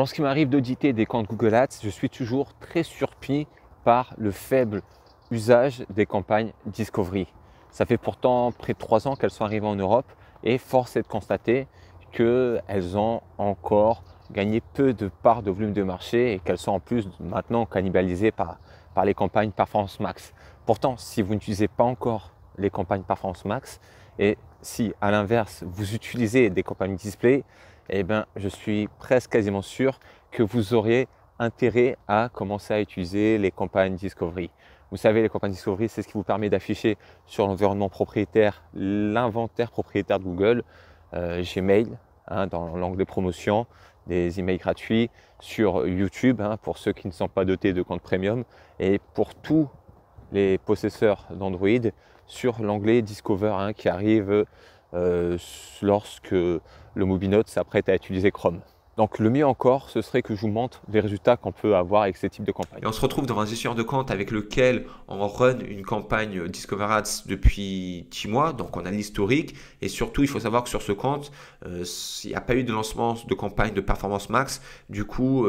Lorsqu'il m'arrive d'auditer des comptes Google Ads, je suis toujours très surpris par le faible usage des campagnes Discovery. Ça fait pourtant près de 3 ans qu'elles sont arrivées en Europe et force est de constater qu'elles ont encore gagné peu de parts de volume de marché et qu'elles sont en plus maintenant cannibalisées par les campagnes Performance Max. Pourtant, si vous n'utilisez pas encore les campagnes Performance Max et si à l'inverse vous utilisez des campagnes display, eh bien, je suis presque quasiment sûr que vous auriez intérêt à commencer à utiliser les campagnes Discovery. Vous savez, les campagnes Discovery, c'est ce qui vous permet d'afficher sur l'environnement propriétaire, l'inventaire propriétaire de Google, Gmail, dans l'angle de promotion, des emails gratuits, sur YouTube, pour ceux qui ne sont pas dotés de compte premium, et pour tous les possesseurs d'Android, sur l'onglet Discover qui arrive lorsque le mobinote s'apprête à utiliser Chrome. Donc le mieux encore, ce serait que je vous montre les résultats qu'on peut avoir avec ces types de campagnes. Et on se retrouve dans un gestionnaire de compte avec lequel on run une campagne Discover Ads depuis 10 mois. Donc on a l'historique et surtout, il faut savoir que sur ce compte, il n'y a pas eu de lancement de campagne de Performance Max. Du coup,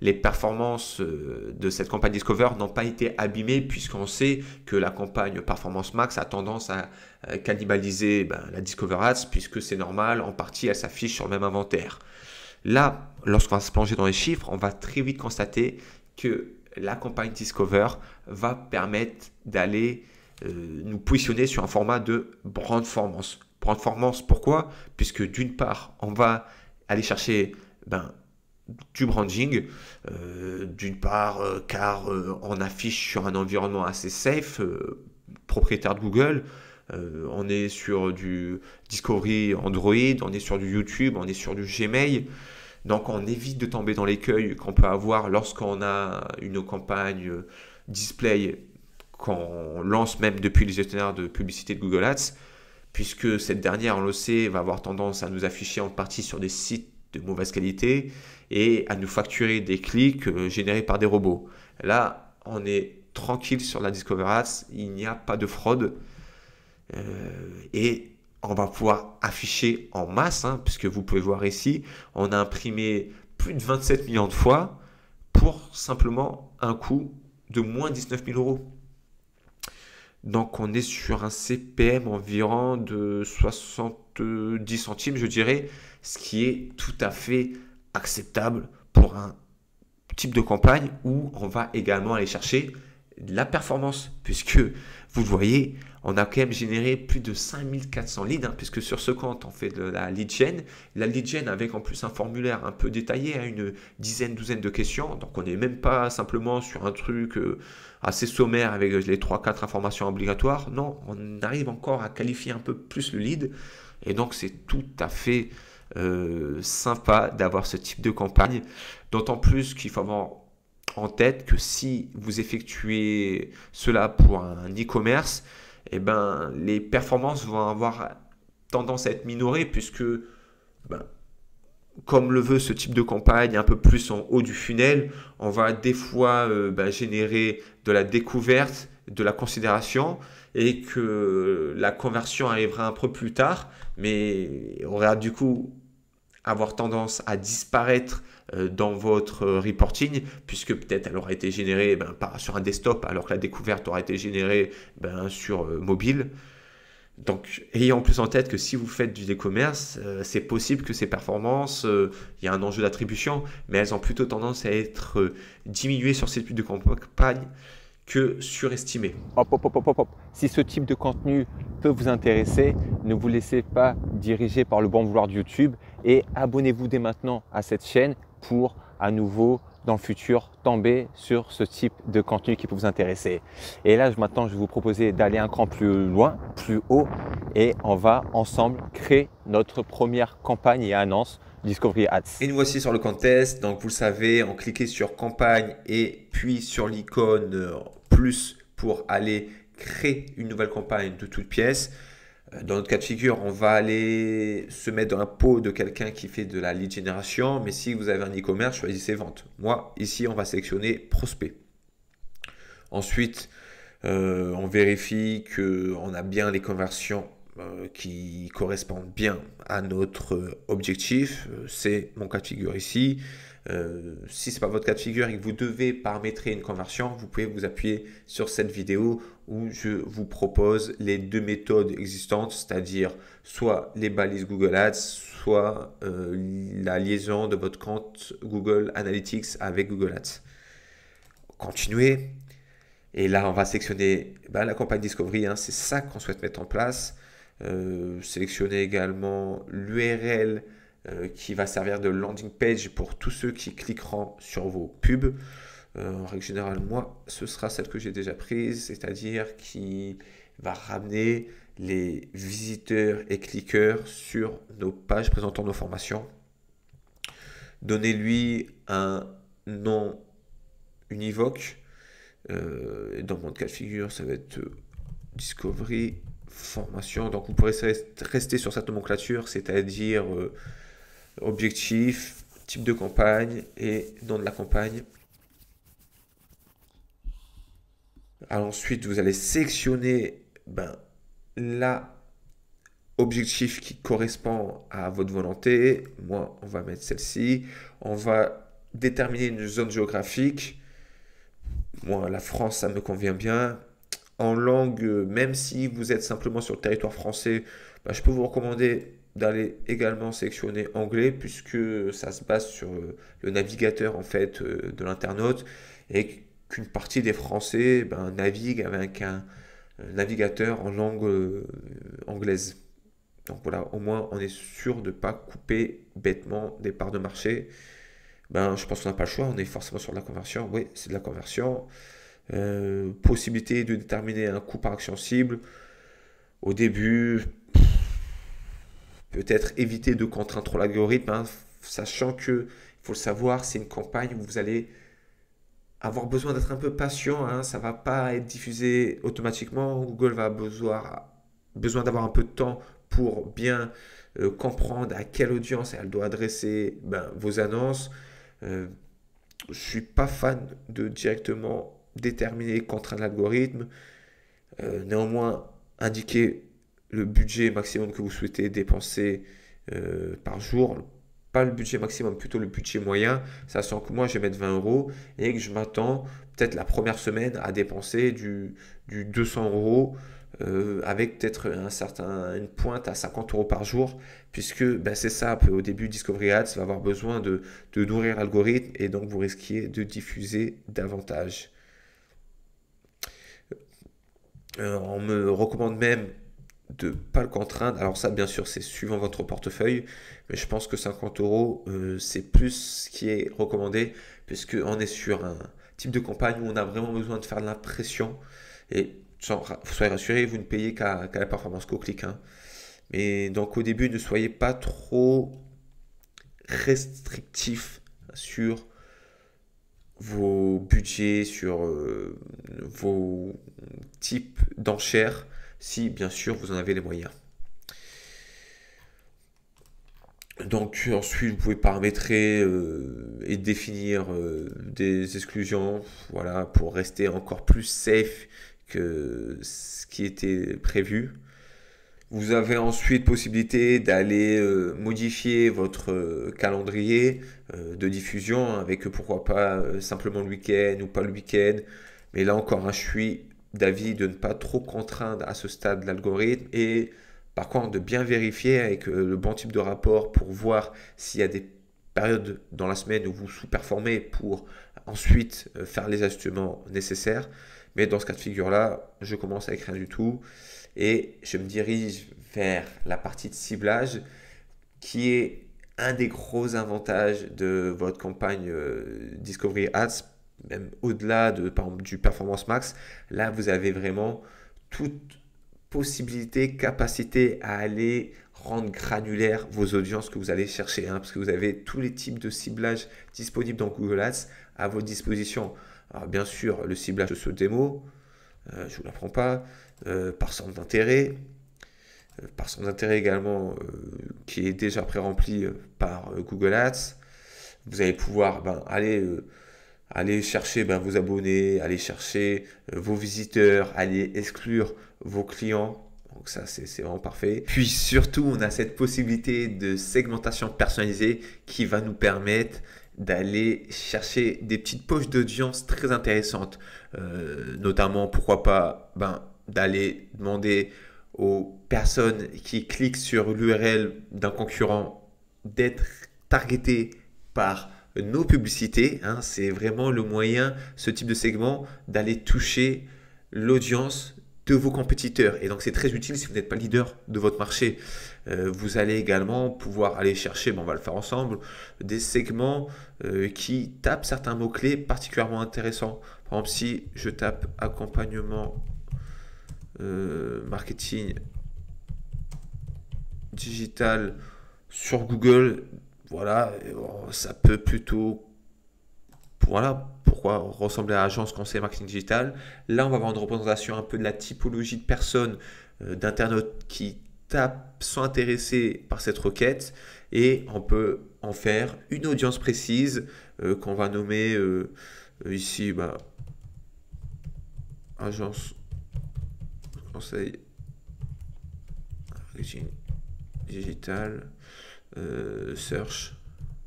les performances de cette campagne Discover n'ont pas été abîmées puisqu'on sait que la campagne Performance Max a tendance à cannibaliser la Discover Ads puisque c'est normal, en partie, elle s'affiche sur le même inventaire. Là, lorsqu'on va se plonger dans les chiffres, on va très vite constater que la campagne Discover va permettre d'aller nous positionner sur un format de Brandformance. Brandformance, pourquoi? Puisque d'une part, on va aller chercher du branding, d'une part car on affiche sur un environnement assez safe, propriétaire de Google. On est sur du Discovery Android, on est sur du YouTube, on est sur du Gmail. Donc, on évite de tomber dans l'écueil qu'on peut avoir lorsqu'on a une campagne display qu'on lance même depuis les gestionnaires de publicité de Google Ads, puisque cette dernière, on le sait, va avoir tendance à nous afficher en partie sur des sites de mauvaise qualité et à nous facturer des clics générés par des robots. Là, on est tranquille sur la Discover Ads, il n'y a pas de fraude. Et on va pouvoir afficher en masse, puisque vous pouvez voir ici, on a imprimé plus de 27 millions de fois pour simplement un coût de moins 19 000 €. Donc, on est sur un CPM environ de 70 centimes, je dirais, ce qui est tout à fait acceptable pour un type de campagne où on va également aller chercher de la performance, puisque vous le voyez, on a quand même généré plus de 5400 leads, puisque sur ce compte, on fait de la lead gen. La lead gen avec en plus un formulaire un peu détaillé, une douzaine de questions. Donc, on n'est même pas simplement sur un truc assez sommaire avec les 3-4 informations obligatoires. Non, on arrive encore à qualifier un peu plus le lead. Et donc, c'est tout à fait sympa d'avoir ce type de campagne. D'autant plus qu'il faut avoir en tête que si vous effectuez cela pour un e-commerce, les performances vont avoir tendance à être minorées puisque, comme le veut ce type de campagne, un peu plus en haut du funnel, on va des fois générer de la découverte, de la considération et que la conversion arrivera un peu plus tard, mais on va du coup avoir tendance à disparaître dans votre reporting puisque peut-être elle aura été générée sur un desktop alors que la découverte aura été générée sur mobile. Donc, ayez en plus en tête que si vous faites du e-commerce, c'est possible que ces performances, il y a un enjeu d'attribution, mais elles ont plutôt tendance à être diminuées sur ces types de campagnes que surestimées. Hop. Si ce type de contenu peut vous intéresser, ne vous laissez pas diriger par le bon vouloir de YouTube et abonnez-vous dès maintenant à cette chaîne pour à nouveau dans le futur tomber sur ce type de contenu qui peut vous intéresser. Et là maintenant, je vais vous proposer d'aller un cran plus loin, plus haut, et on va ensemble créer notre première campagne et annonce Discovery Ads. Et nous voici sur le compte test. Donc vous le savez, on cliquait sur campagne et puis sur l'icône plus pour aller créer une nouvelle campagne de toutes pièces. Dans notre cas de figure, on va aller se mettre dans la peau de quelqu'un qui fait de la lead génération. Mais si vous avez un e-commerce, choisissez vente. Moi, ici, on va sélectionner prospect. Ensuite, on vérifie qu'on a bien les conversions qui correspondent bien à notre objectif. C'est mon cas de figure ici. Si ce n'est pas votre cas de figure et que vous devez paramétrer une conversion, vous pouvez vous appuyer sur cette vidéo où je vous propose les deux méthodes existantes, c'est-à-dire soit les balises Google Ads, soit la liaison de votre compte Google Analytics avec Google Ads. Continuez. Et là, on va sélectionner la campagne Discovery, c'est ça qu'on souhaite mettre en place. Sélectionnez également l'URL qui va servir de landing page pour tous ceux qui cliqueront sur vos pubs. En règle générale, moi, ce sera celle que j'ai déjà prise, c'est-à-dire qui va ramener les visiteurs et cliqueurs sur nos pages présentant nos formations. Donnez-lui un nom univoque. Dans mon cas de figure, ça va être Discovery Formation. Donc, vous pourrez rester sur cette nomenclature, c'est-à-dire objectif, type de campagne et nom de la campagne. Alors, ensuite, vous allez sélectionner l'objectif qui correspond à votre volonté. Moi, on va mettre celle-ci. On va déterminer une zone géographique. Moi, la France, ça me convient bien. En langue, même si vous êtes simplement sur le territoire français, je peux vous recommander d'aller également sélectionner anglais, puisque ça se base sur le navigateur en fait de l'internaute, et qu'une partie des Français naviguent avec un navigateur en langue anglaise. Donc voilà, au moins on est sûr de ne pas couper bêtement des parts de marché. Je pense qu'on n'a pas le choix, on est forcément sur de la conversion. Oui, c'est de la conversion. Possibilité de déterminer un coût par action cible. Au début, peut-être éviter de contraindre trop l'algorithme, sachant que, il faut le savoir, c'est une campagne où vous allez avoir besoin d'être un peu patient. Ça ne va pas être diffusé automatiquement. Google va avoir besoin d'avoir un peu de temps pour bien comprendre à quelle audience elle doit adresser vos annonces. Je ne suis pas fan de directement déterminer contraindre l'algorithme. Néanmoins, indiquez le budget maximum que vous souhaitez dépenser par jour. Pas le budget maximum, plutôt le budget moyen. Sachant que moi, je vais mettre 20 € et que je m'attends peut-être la première semaine à dépenser du 200 € avec peut-être une pointe à 50 € par jour, puisque c'est ça, au début Discovery Ads va avoir besoin de nourrir l'algorithme et donc vous risquiez de diffuser davantage. On me recommande même de ne pas le contraindre. Alors ça, bien sûr, c'est suivant votre portefeuille, mais je pense que 50 €, c'est plus ce qui est recommandé, puisque on est sur un type de campagne où on a vraiment besoin de faire de l'impression. Et soyez rassurés, vous ne payez qu'à la performance, qu'au clic. Mais donc au début, ne soyez pas trop restrictif sur vos budgets, sur vos types d'enchères, si bien sûr vous en avez les moyens. Donc ensuite, vous pouvez paramétrer et définir des exclusions, voilà, pour rester encore plus safe que ce qui était prévu. Vous avez ensuite possibilité d'aller modifier votre calendrier de diffusion avec, pourquoi pas, simplement le week-end ou pas le week-end. Mais là encore, je suis d'avis de ne pas trop contraindre à ce stade l'algorithme, et par contre de bien vérifier avec le bon type de rapport pour voir s'il y a des périodes dans la semaine où vous sous-performez pour ensuite faire les ajustements nécessaires. Mais dans ce cas de figure-là, je commence avec rien du tout et je me dirige vers la partie de ciblage, qui est un des gros avantages de votre campagne Discovery Ads, même au-delà de, par exemple, du Performance Max. Là, vous avez vraiment toute possibilité, capacité à aller rendre granulaires vos audiences que vous allez chercher, parce que vous avez tous les types de ciblage disponibles dans Google Ads à votre disposition. Alors bien sûr, le ciblage de ce démo, je ne vous l'apprends pas, par centre d'intérêt, également, qui est déjà pré-rempli par Google Ads. Vous allez pouvoir aller chercher vos abonnés, aller chercher vos visiteurs, aller exclure vos clients. Donc ça, c'est vraiment parfait. Puis surtout, on a cette possibilité de segmentation personnalisée qui va nous permettre d'aller chercher des petites poches d'audience très intéressantes, notamment pourquoi pas d'aller demander aux personnes qui cliquent sur l'URL d'un concurrent d'être targetées par nos publicités, hein. C'est vraiment le moyen, ce type de segment, d'aller toucher l'audience de vos compétiteurs. Et donc, c'est très utile si vous n'êtes pas leader de votre marché. Vous allez également pouvoir aller chercher, on va le faire ensemble, des segments qui tapent certains mots-clés particulièrement intéressants. Par exemple, si je tape accompagnement marketing digital sur Google, voilà, ça peut plutôt... Voilà pourquoi ressembler à agence, conseil, marketing digital. Là, on va avoir une représentation un peu de la typologie de personnes, d'internautes qui tapent, sont intéressés par cette requête, et on peut en faire une audience précise qu'on va nommer ici agence, conseil, marketing digital, search.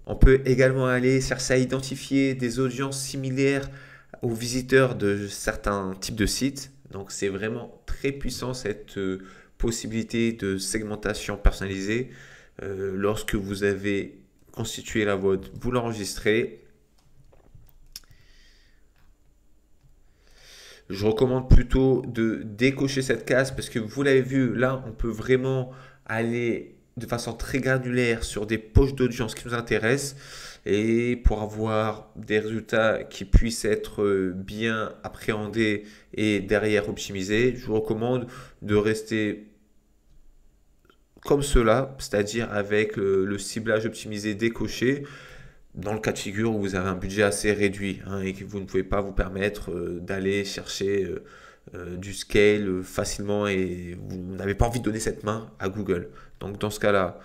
On peut également aller chercher à identifier des audiences similaires aux visiteurs de certains types de sites. Donc, c'est vraiment très puissant cette possibilité de segmentation personnalisée. Lorsque vous avez constitué la vôtre, vous l'enregistrez. Je recommande plutôt de décocher cette case parce que vous l'avez vu, là, on peut vraiment aller de façon très granulaire sur des poches d'audience qui nous intéressent, et pour avoir des résultats qui puissent être bien appréhendés et derrière optimisés, je vous recommande de rester comme cela, c'est-à-dire avec le ciblage optimisé décoché dans le cas de figure où vous avez un budget assez réduit, hein, et que vous ne pouvez pas vous permettre d'aller chercher du scale facilement et vous n'avez pas envie de donner cette main à Google. Donc dans ce cas-là,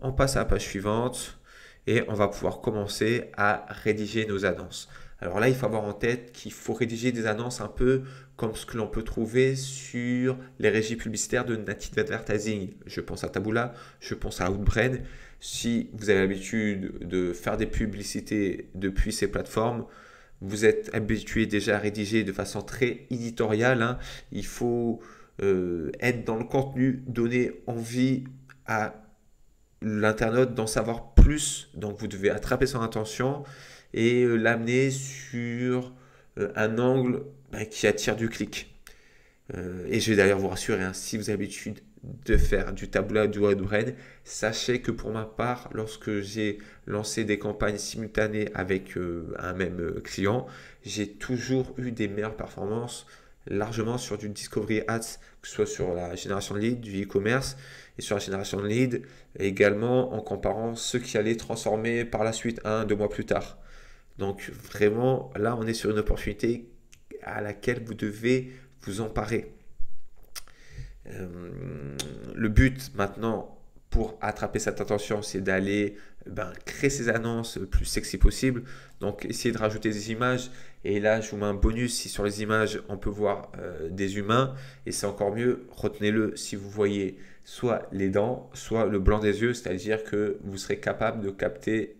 on passe à la page suivante et on va pouvoir commencer à rédiger nos annonces. Alors là, il faut avoir en tête qu'il faut rédiger des annonces un peu comme ce que l'on peut trouver sur les régies publicitaires de native advertising. Je pense à Taboola, je pense à Outbrain. Si vous avez l'habitude de faire des publicités depuis ces plateformes, vous êtes habitué déjà à rédiger de façon très éditoriale, hein. Il faut être dans le contenu, donner envie à l'internaute d'en savoir plus. Donc, vous devez attraper son attention et l'amener sur un angle qui attire du clic. Et je vais d'ailleurs vous rassurer, hein, si vous avez l'habitude de faire du Taboola, du Outbrain, sachez que pour ma part, lorsque j'ai lancé des campagnes simultanées avec un même client, j'ai toujours eu des meilleures performances largement sur du Discovery Ads, que ce soit sur la génération de leads, du e-commerce et sur la génération de leads, également en comparant ceux qui allaient transformer par la suite 1 à 2 mois plus tard. Donc vraiment, là, on est sur une opportunité à laquelle vous devez vous emparer. Le but maintenant pour attraper cette attention, c'est d'aller créer ces annonces le plus sexy possible. Donc, essayez de rajouter des images. Et là, je vous mets un bonus. Si sur les images, on peut voir des humains, et c'est encore mieux, retenez-le si vous voyez soit les dents, soit le blanc des yeux. C'est-à-dire que vous serez capable de capter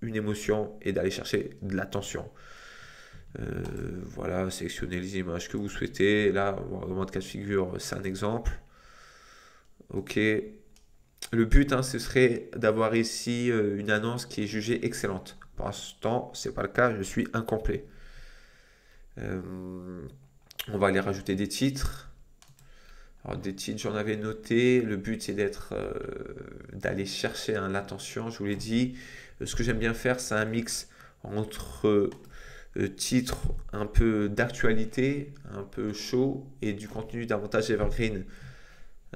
une émotion et d'aller chercher de l'attention. Voilà, sélectionnez les images que vous souhaitez. Là, dans le cas de figure, c'est un exemple. OK. Le but, hein, ce serait d'avoir ici une annonce qui est jugée excellente. Pour l'instant, ce n'est pas le cas, je suis incomplet. On va aller rajouter des titres. Alors, des titres, j'en avais noté. Le but, c'est d'aller chercher l'attention, je vous l'ai dit. Ce que j'aime bien faire, c'est un mix entre... titre un peu d'actualité, un peu chaud, et du contenu davantage evergreen.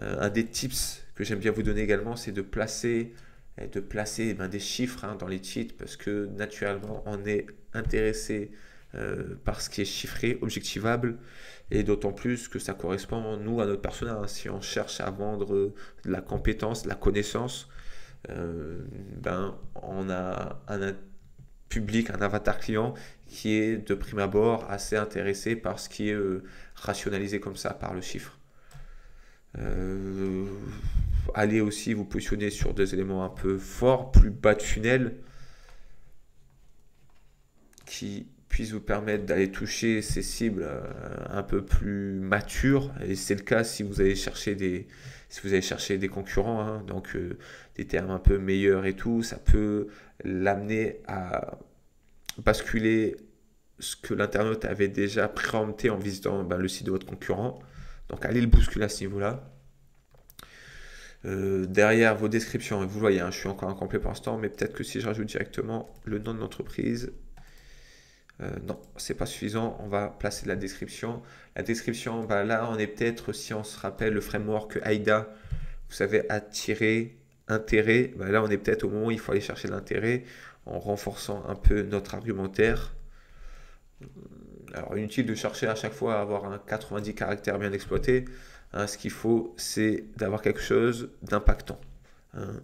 Un des tips que j'aime bien vous donner également, c'est de placer, des chiffres dans les titres, parce que naturellement on est intéressé par ce qui est chiffré, objectivable, et d'autant plus que ça correspond nous à notre persona, hein. Si on cherche à vendre de la compétence, de la connaissance, on a un public, un avatar client qui est de prime abord assez intéressé par ce qui est rationalisé comme ça par le chiffre. Allez aussi vous positionner sur des éléments un peu forts, plus bas de funnel. qui puisse vous permettre d'aller toucher ces cibles un peu plus matures, et c'est le cas si vous allez chercher des, si vous allez chercher des concurrents, hein, donc des termes un peu meilleurs et tout, ça peut l'amener à basculer ce que l'internaute avait déjà préempté en visitant le site de votre concurrent, donc allez le bousculer à ce niveau-là. Derrière vos descriptions, vous voyez, hein, je suis encore incomplet pour l'instant, mais peut-être que si je rajoute directement le nom de l'entreprise, non, c'est pas suffisant, on va placer de la description. La description, bah, là on est peut-être, si on se rappelle le framework AIDA, vous savez, attirer, intérêt, bah, là on est peut-être au moment où il faut aller chercher l'intérêt en renforçant un peu notre argumentaire. Alors inutile de chercher à chaque fois à avoir un 90 caractères bien exploité. Hein, ce qu'il faut, c'est d'avoir quelque chose d'impactant. Hein.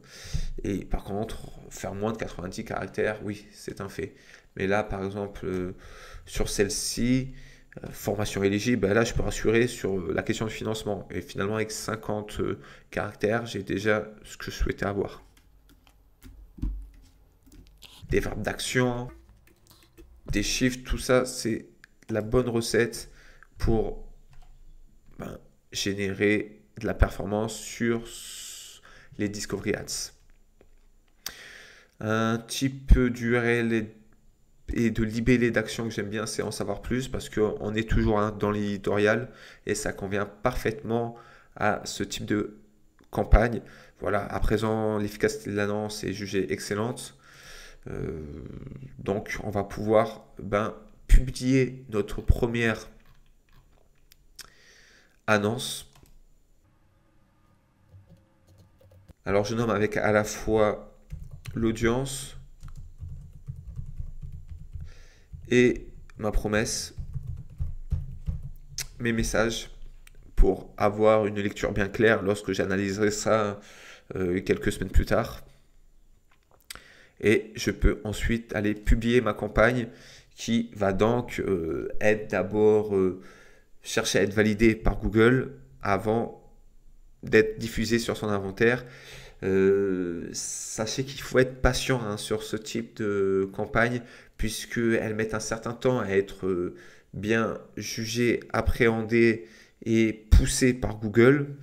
Et par contre, faire moins de 90 caractères, oui, c'est un fait. Mais là, par exemple, sur celle-ci, formation éligible, ben là, je peux rassurer sur la question de financement. Et finalement, avec 50 caractères, j'ai déjà ce que je souhaitais avoir. Des verbes d'action, des chiffres, tout ça, c'est la bonne recette pour... ben, générer de la performance sur les Discovery Ads. Un type d'URL et de libellé d'action que j'aime bien, c'est en savoir plus, parce qu'on est toujours dans l'éditorial et ça convient parfaitement à ce type de campagne. Voilà, à présent, l'efficacité de l'annonce est jugée excellente. Donc, on va pouvoir publier notre première annonce. Alors je nomme avec à la fois l'audience et ma promesse, mes messages, pour avoir une lecture bien claire lorsque j'analyserai ça quelques semaines plus tard. Et je peux ensuite aller publier ma campagne qui va donc être d'abord chercher à être validé par Google avant d'être diffusé sur son inventaire. Sachez qu'il faut être patient, hein, sur ce type de campagne, puisqu'elles mettent un certain temps à être bien jugées, appréhendées et poussées par Google.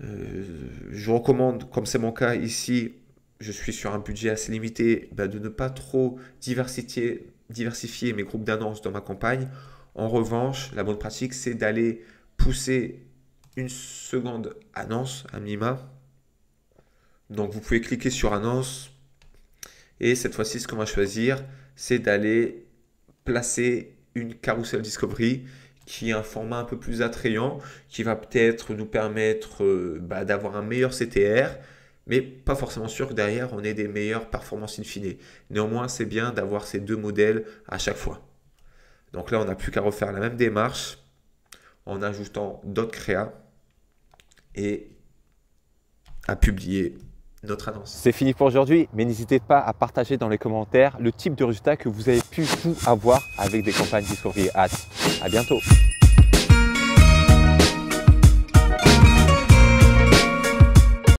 Je recommande, comme c'est mon cas ici, je suis sur un budget assez limité, de ne pas trop diversifier mes groupes d'annonces dans ma campagne. En revanche, la bonne pratique, c'est d'aller pousser une seconde annonce à minima. Donc, vous pouvez cliquer sur annonce. Et cette fois-ci, ce qu'on va choisir, c'est d'aller placer une carousel discovery qui est un format un peu plus attrayant, qui va peut-être nous permettre d'avoir un meilleur CTR, mais pas forcément sûr que derrière, on ait des meilleures performances in fine. Néanmoins, c'est bien d'avoir ces deux modèles à chaque fois. Donc là, on n'a plus qu'à refaire la même démarche en ajoutant d'autres créas et à publier notre annonce. C'est fini pour aujourd'hui, mais n'hésitez pas à partager dans les commentaires le type de résultat que vous avez pu avoir avec des campagnes Discovery Ads. À bientôt.